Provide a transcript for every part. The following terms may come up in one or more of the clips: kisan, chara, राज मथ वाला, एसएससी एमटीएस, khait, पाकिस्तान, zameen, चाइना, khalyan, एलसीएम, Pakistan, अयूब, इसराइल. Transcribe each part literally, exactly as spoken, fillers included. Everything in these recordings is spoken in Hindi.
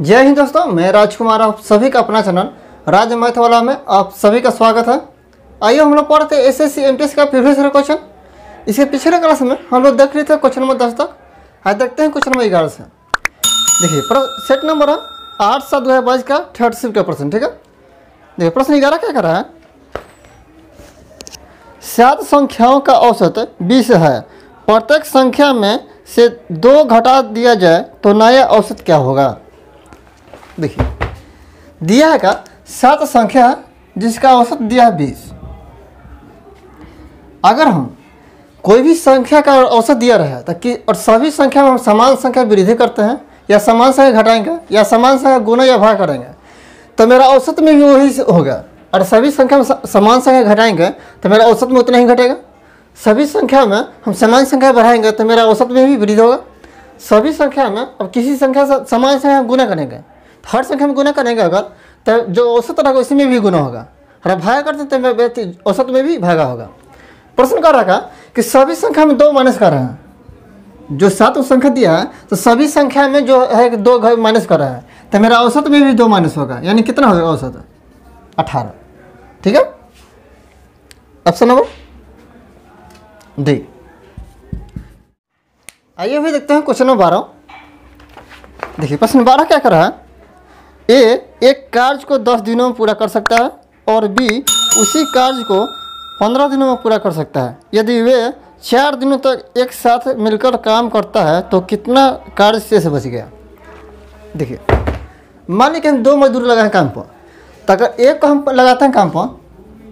जय हिंद दोस्तों, मैं राजकुमार, आप सभी का अपना चैनल राज मथ वाला में आप सभी का स्वागत है। आइए हम लोग पढ़ते हैं एसएससी एमटीएस का प्रीवियस ईयर क्वेश्चन। इसके पिछले क्लास में हम लोग देख रहे थे क्वेश्चन नंबर दस तक। आज देखते हैं क्वेश्चन नंबर ग्यारह से। देखिए सेट नंबर है आठ सात दो हज़ार बाईस का थर्ड शिफ्ट का प्रश्न, ठीक है। देखिए प्रश्न ग्यारह क्या कर रहा है, सात संख्याओं का औसत बीस है, प्रत्येक संख्या में से दो घटा दिया जाए तो नया औसत क्या होगा। देखिए दिया है का सात संख्या जिसका औसत दिया है बीस। अगर हम कोई भी संख्या का औसत दिया रहे ताकि और सभी संख्या में हम समान संख्या वृद्धि करते हैं या समान संख्या घटाएंगे या समान संख्या गुणा या भाग करेंगे तो मेरा औसत में भी वही होगा, और सभी संख्या में समान संख्या घटाएंगे तो मेरा औसत में उतना ही घटेगा। सभी संख्या में हम समान संख्या बढ़ाएंगे तो मेरा औसत में भी वृद्धि होगा। सभी संख्या में अब किसी संख्या से समान संख्या गुणा करेंगे, हर संख्या में गुना करेंगे अगर, तो जो औसत रहेगा उसी में भी गुना होगा, और भागा करते तो मैं व्यक्ति औसत में भी भागा होगा। प्रश्न कर रखा कि सभी संख्या में दो माइनस कर रहे हैं, जो सात संख्या दिया है तो सभी संख्या में जो है दो घर माइनस कर रहा है तो मेरा औसत में भी दो माइनस होगा, यानी कितना होगा औसत अठारह, ठीक है। Option number D. आइए भी देखते हैं क्वेश्चन नंबर बारह। देखिए प्रश्न बारह क्या कर रहा है, ए एक कार्य को दस दिनों में पूरा कर सकता है और बी उसी कार्य को पंद्रह दिनों में पूरा कर सकता है। यदि वे चार दिनों तक एक साथ मिलकर काम करता है तो कितना कार्य शेष बच गया। देखिए मान लीजिए हम दो मजदूर लगाए काम पर, तो अगर एक को हम लगाते हैं काम पर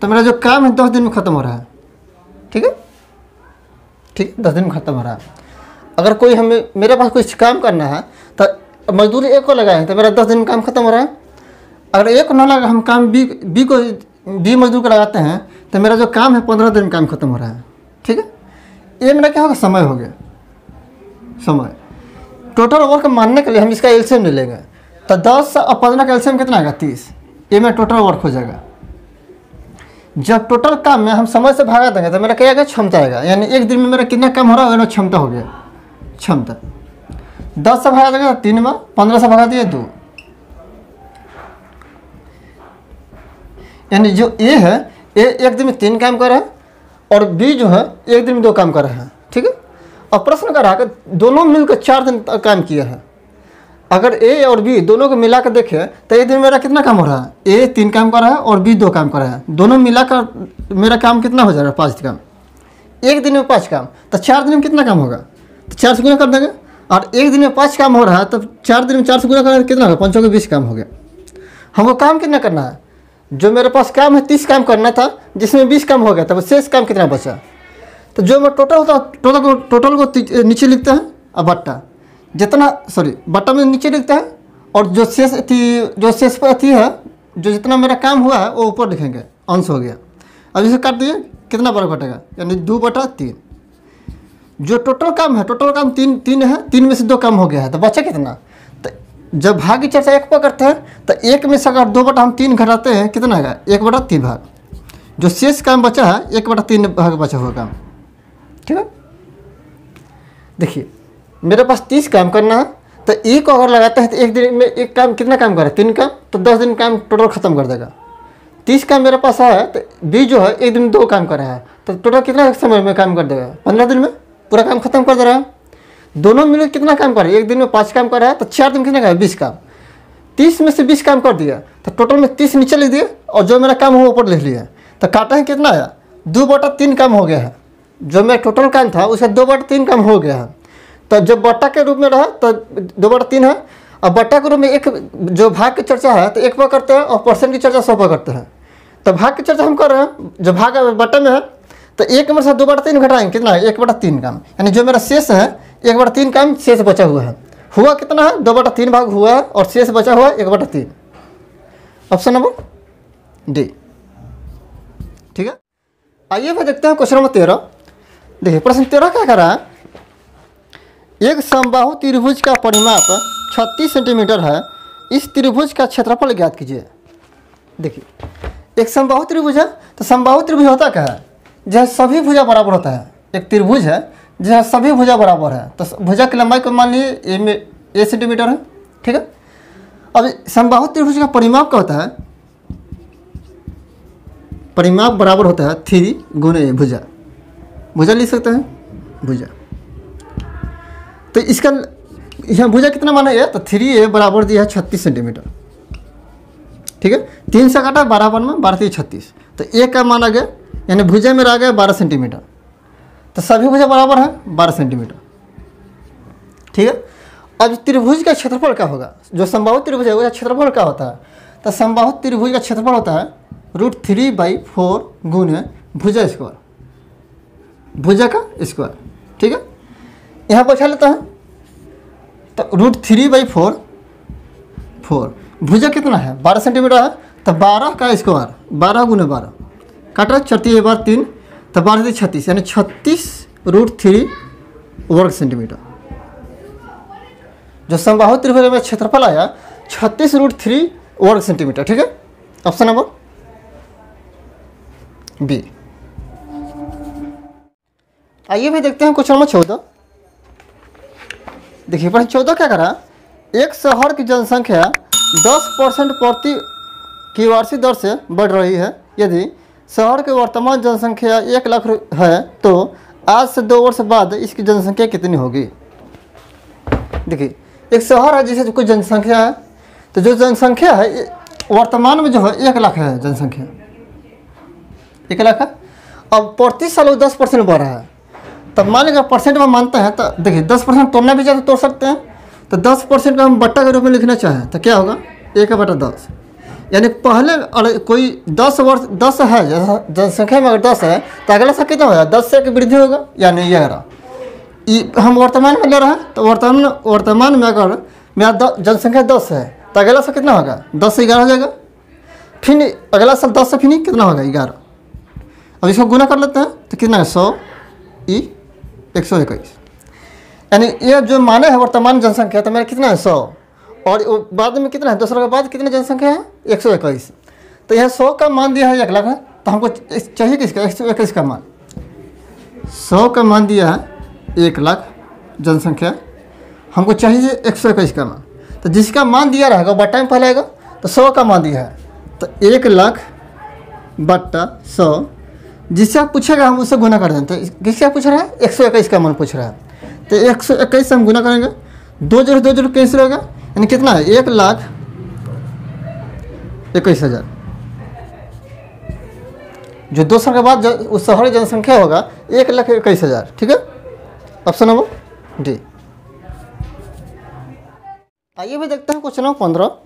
तो मेरा जो काम है दस दिन में ख़त्म हो रहा है, ठीक है ठीक है दस दिन में ख़त्म हो रहा है। अगर कोई हमें मेरे पास कुछ काम करना है तो मजदूरी एक को लगाए तो मेरा दस दिन में काम खत्म हो रहा है। अगर एक को न लगा हम काम बी बी को बी मजदूर को लगाते हैं तो मेरा जो काम है पंद्रह दिन में काम खत्म हो रहा है, ठीक है। ये मेरा क्या होगा समय हो गया, समय टोटल वर्क मानने के लिए हम इसका एलसीएम ले लेंगे तो दस और पंद्रह का एलसीएम कितना आएगा तीस, ये मेरा टोटल वर्क हो जाएगा। जब टोटल काम में हम समय से भागा देंगे तो मेरा क्या आएगा क्षमता आएगा, यानी एक दिन में मेरा कितना काम हो रहा होगा ना क्षमता हो गया। क्षमता दस से भागा देगा तीन में, पंद्रह से भागा दिए दो, यानी जो ए है ए एक दिन में तीन काम कर रहा है और बी जो है एक दिन में दो काम कर रहा है, ठीक है। और प्रश्न कर रहा है कि दोनों मिलकर चार दिन तक काम किया है, अगर ए और बी दोनों को मिलाकर देखें तो एक दिन मेरा कितना काम हो रहा है, ए तीन काम कर रहा है और बी दो काम कर रहा है, दोनों मिलाकर मेरा काम कितना हो जा रहा है पाँच काम, एक दिन में पाँच काम तो चार दिन में कितना काम होगा, तो चार से गुना कर देंगे। और एक दिन में पाँच काम हो रहा है तो चार दिन में चार से गुना करना कितना होगा पाँचों के बीस काम हो गया। हमको काम कितना करना है, जो मेरे पास काम है तीस काम करना था जिसमें बीस काम हो गया तब शेष काम कितना बचा, तो जो मैं टोटल होता टोटल को टोटल को नीचे लिखते हैं और बट्टा जितना सॉरी बट्टा में नीचे लिखते हैं और जो शेष जो शेष अथी है जो जितना मेरा काम हुआ है वो ऊपर लिखेंगे, अंश हो गया। अब इसे काट दिए कितना बड़ा बटेगा, यानी दो बटा तीन। जो टोटल काम है टोटल काम तीन तीन है, तीन में से दो काम हो गया है तो बचा कितना, तो जब भाग की चर्चा एक पर करते हैं तो एक में से अगर दो बटा हम तीन घटाते हैं कितना है एक बटा तीन भाग, जो शेष काम बचा है एक बटा तीन भाग बचा हुआ काम, ठीक है। देखिए मेरे पास तीस काम करना है तो एक को अगर लगाते हैं तो एक दिन में एक काम कितना काम करे तीन काम, तो दस दिन काम टोटल ख़त्म कर देगा। तीस काम मेरे पास है तो बी जो है एक दिन दो काम कर रहा है तो टोटल कितना समय में काम कर देगा, पंद्रह दिन में पूरा काम खत्म कर दे रहा है। दोनों मिलकर कितना काम कर रहे हैं, एक दिन में पाँच काम कर रहा है तो चार दिन में कितना कर रहा है बीस काम, तीस में से बीस काम कर दिया तो टोटल में तीस नीचे लिख दिए और जो मेरा काम हुआ ऊपर लिख लिया तो काटा है कितना आया दो बटा तीन काम हो गया है, जो मेरा टोटल काम था उसका दो बटा तीन काम हो गया है। तो जब बट्टा के रूप में रहा तो दो बटा तीन है, और बट्टा के रूप में एक जो भाग की चर्चा है तो एक पर करते हैं और परसेंट की चर्चा सौ पर करते हैं। तो भाग की चर्चा हम कर रहे हैं जो भाग बट्टा में है तो एक मेरे साथ दो बटा तीन घटाएंगे कितना है एक बटा तीन काम, यानी जो मेरा शेष है एक बटा तीन काम शेष बचा हुआ है, हुआ कितना है दो बटा तीन भाग हुआ है और शेष बचा हुआ है एक बटा तीन। ऑप्शन नंबर डी, ठीक है। आइए फिर देखते हैं क्वेश्चन नंबर तेरह। देखिए प्रश्न तेरह क्या कर रहा है, एक समबाहु त्रिभुज का परिमाप छत्तीस सेंटीमीटर है, इस त्रिभुज का क्षेत्रफल ज्ञात कीजिए। देखिए एक समबाहु त्रिभुज है तो समबाहु त्रिभुज होता क्या है, जहाँ सभी भुजा बराबर होता है, एक त्रिभुज है जहाँ सभी भुजा बराबर है तो भुजा की लंबाई को मान लीजिए ए में ए सेंटीमीटर है, ठीक है। अब समबाहु त्रिभुज का परिमाप क्या होता है? परिमाप बराबर होता है थ्री गुने भुजा। भुजा लिख सकते हैं भुजा। तो इसका यहाँ भुजा कितना माना है तो थ्री ए बराबर दिया है छत्तीस सेंटीमीटर। ठीक है, तीन से काटा बारह वन में बारह तीन छत्तीस, तो ए का माना गया यानी भुजा में रह गया बारह सेंटीमीटर। तो सभी भुजा बराबर है बारह सेंटीमीटर। ठीक है, अब त्रिभुज का क्षेत्रफल क्या होगा? जो समबाहु त्रिभुज है उसका क्षेत्रफल क्या होता है? तो समबाहु त्रिभुज का क्षेत्रफल होता है रूट थ्री बाई फोर गुने भुजा स्क्वायर, भुजा का स्क्वायर। ठीक है, यहाँ पर उठा लेता है तो root three by four, four भुजा कितना है बारह सेंटीमीटर है, तो बारह का स्क्वायर बारह गुने बारह काटा चौथी बार तीन, तो बारह से छत्तीस यानी छत्तीस रूट थ्री वर्ग सेंटीमीटर। जो समबाहु त्रिभुज में क्षेत्रफल आया छत्तीस रूट थ्री वर्ग सेंटीमीटर। ठीक है, ऑप्शन नंबर बी। आइए भाई देखते हैं क्वेश्चन नंबर चौदह। देखिए प्रश्न चौदह क्या करा, एक शहर की जनसंख्या दस परसेंट प्रति की वार्षिक दर से बढ़ रही है। यदि शहर की वर्तमान जनसंख्या एक लाख है तो आज से दो वर्ष बाद इसकी जनसंख्या कितनी होगी? देखिए एक शहर है जिसे कुछ जनसंख्या है, तो जो जनसंख्या है वर्तमान में जो है एक लाख है जनसंख्या, एक लाख है। अब प्रति साल वो दस परसेंट बढ़ रहा है, तब मान लीजिए परसेंट में मानते हैं तो देखिए दस परसेंट तोड़ना भी चाहे तो तोड़ सकते हैं, तो दस परसेंट का हम बट्टा के रूप में लिखना चाहें तो क्या होगा? एक बटा दस। यानी पहले अगर कोई दस वर्ष दस है जनसंख्या में अगर दस है तो अगला साल कितना होगा? दस से एक वृद्धि होगा यानी ग्यारह। हम वर्तमान में ले रहे हैं तो वर्तमान वर्तमान में अगर मेरा जनसंख्या दस है तो अगला साल कितना होगा? दस से ग्यारह हो जाएगा। फिर अगला साल दस से फिर कितना होगा? ग्यारह। अब इसको गुना कर लेते हैं तो कितना है? सौ ई एक सौ इक्कीस। यानी ये जो माने है वर्तमान जनसंख्या तो मेरा कितना है? सौ। और बाद में कितना है? दूसरा के बाद कितनी जनसंख्या है? एक सौ इक्कीस। तो यह सौ का मान दिया है एक लाख है, तो हमको चाहिए किसका? एक सौ इक्कीस का मान। सौ का मान दिया है एक लाख जनसंख्या, हमको चाहिए एक सौ इक्कीस का मान। तो जिसका मान दिया रहेगा बट्टा में फैलाएगा, तो सौ का मान दिया है तो एक लाख बट्टा सौ। जिससे आप पूछेगा हम उससे गुना कर दें। तो किससे पूछ रहा है? एक सौ इक्कीस का मान पूछ रहा है, तो एक सौ इक्कीस से हम गुना करेंगे। दो जोड़ दो जोड़ कैंसिल होगा, यानी कितना है? एक लाख इक्कीस हज़ार। जो दो साल के बाद उस शहर जनसंख्या होगा एक लाख इक्कीस हज़ार। ठीक है, ऑप्शन नंबर डी। आइए भी देखते हैं क्वेश्चन नंबर पंद्रह।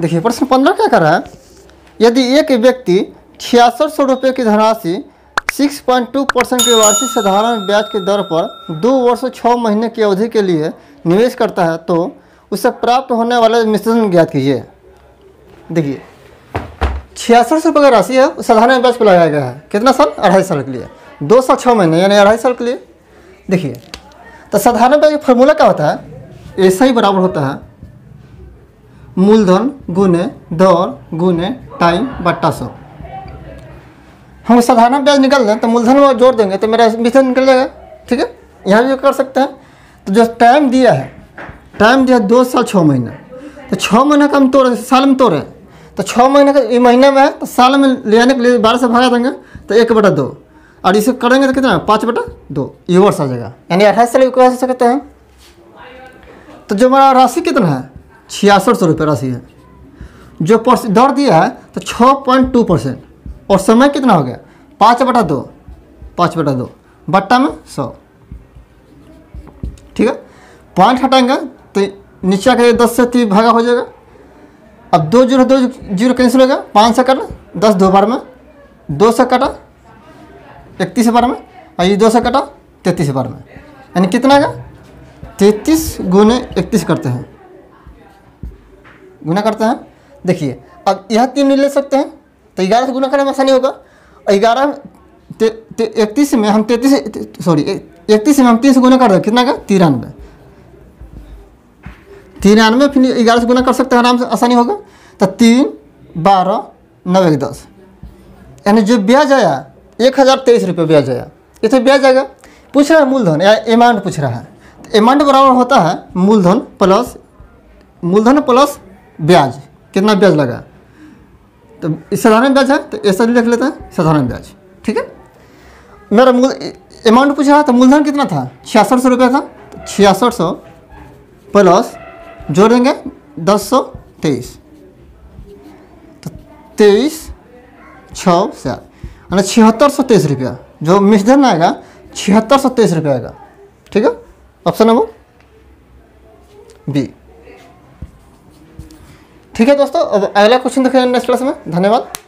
देखिए प्रश्न पंद्रह क्या कर रहा है, यदि एक व्यक्ति छियासठ सौ रुपये की धनराशि छह पॉइंट दो परसेंट के वार्षिक साधारण ब्याज की दर पर दो वर्ष छः महीने की अवधि के लिए निवेश करता है तो उससे प्राप्त होने वाले मिश्रण ज्ञात कीजिए। देखिए छियासठ सौ रुपये की राशि है साधारण ब्याज को लगाया गया है कितना साल? अढ़ाई साल के लिए, दो साल छः महीने यानी अढ़ाई साल के लिए। देखिए तो साधारण ब्याज का फॉर्मूला क्या होता है? ऐसा ही बराबर होता है मूलधन गुने दर गुने टाइम बट्टा सौ। हम साधारण ब्याज निकाल दें तो मूलधन में जोड़ देंगे तो मेरा मिश्रण निकल जाएगा। ठीक है, यहाँ भी कर सकते हैं। तो जो टाइम दिया है, टाइम दिया है दो साल छः महीना, तो छः महीने का हम तोड़े साल में तोड़े, तो छः महीने का ये महीने में है तो साल में ले आने के लिए बारह से भागा देंगे तो एक बटा दो, और इसे करेंगे तो कितना? पाँच बटा दो। ये वर्ष आ जाएगा यानी अट्ठाईस साल इक्कीस हो सकते हैं। तो जो हमारा राशि कितना है? छियासठ सौ रुपये राशि है। जो दर दिया है तो छः पॉइंट टू परसेंट और समय कितना हो गया? पाँच बटा दो, पाँच बटा दो बट्टा में सौ। ठीक है, पॉइंट हटाएंगे तो नीचे का दस से तीन भागा हो जाएगा। अब दो जीरो दो जीरो कैंसिल हो गया, पाँच से काटा दस दो बार में, दो से काटा इकतीस बार में, और ये दो से काटा तैंतीस बार में, यानी कितना है? तैंतीस गुने इकतीस करते हैं, गुना करते हैं। देखिए अब यह तीन ले सकते हैं तो ग्यारह से गुना करने में आसानी होगा। ग्यारह इकतीस में हम तैंतीस सॉरी इकतीस में हम तीन से गुना कर दें कितना का? तिरानवे। तिरानवे फिर ग्यारह से गुना कर सकते हैं आराम से, आसानी होगा। तो तीन बारह नौ एक दस, यानी जो ब्याज आया एक हज़ार तेईस रुपये ब्याज आया। ये तो ब्याज आएगा, पूछ रहा है मूलधन या अमाउंट पूछ रहा है, तो अमाउंट बराबर होता है मूलधन प्लस मूलधन प्लस ब्याज, कितना ब्याज लगा, तो साधारण ब्याज है तो ऐसा लिख लेते हैं साधारण ब्याज। ठीक है, मेरा मूल अमाउंट पूछा तो मूलधन कितना था, छियासठ सौ रुपया था, तो छियासठ सौ प्लस जोड़ देंगे दस सौ तेईस, तो तेईस छः सात छिहत्तर सौ तेईस रुपया, जो मिश्रण आएगा छिहत्तर सौ तेईस रुपया आएगा। ठीक है, ऑप्शन नंबर बी। ठीक है दोस्तों, अब अगला क्वेश्चन देखेंगे नेक्स्ट क्लास में। धन्यवाद।